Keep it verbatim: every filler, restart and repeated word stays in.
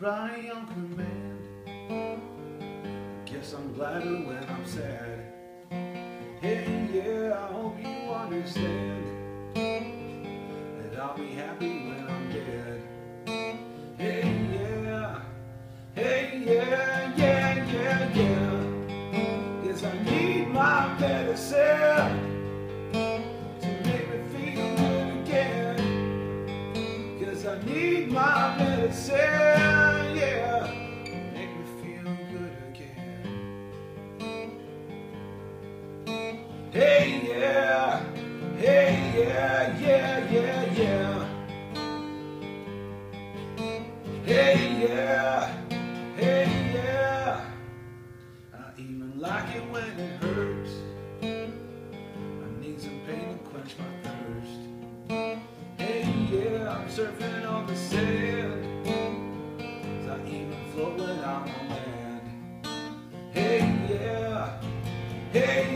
cry on command. Guess I'm gladder when I'm sad. Hey, yeah, I hope you understand that I'll be happy when I'm dead. Hey, yeah, hey, yeah, yeah, yeah, yeah. Guess I need my medicine. I need my medicine, yeah, make me feel good again. Hey, yeah, hey, yeah, yeah, yeah, yeah. Hey, yeah, hey, yeah. I even like it when it hurts. I need some pain to quench my thirst. Yeah, I'm surfing on the sand, 'cause I even float when I'm on land. Hey, yeah, hey, yeah.